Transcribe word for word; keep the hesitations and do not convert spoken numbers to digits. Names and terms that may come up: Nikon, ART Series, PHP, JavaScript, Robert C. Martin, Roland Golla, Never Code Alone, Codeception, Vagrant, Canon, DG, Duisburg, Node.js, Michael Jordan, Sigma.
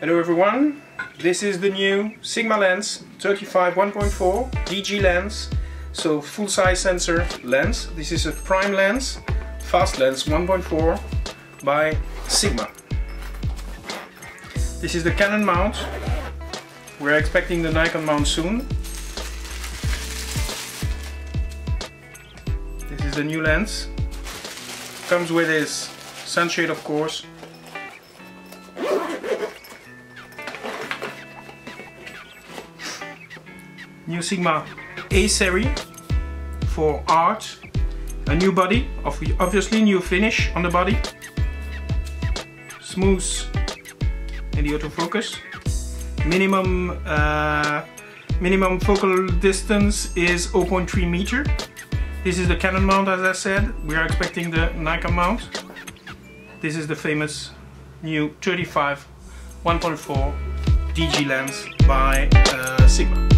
Hello everyone, this is the new Sigma lens, thirty-five one point four, D G lens, so full-size sensor lens. This is a prime lens, fast lens one point four by Sigma. This is the Canon mount. We're expecting the Nikon mount soon. This is the new lens. Comes with this sunshade, of course. New Sigma A-Series for ART, a new body, obviously new finish on the body, smooth in the autofocus, minimum, uh, minimum focal distance is zero point three meter, this is the Canon mount as I said, we are expecting the Nikon mount, this is the famous new thirty-five one point four D G lens by uh, Sigma.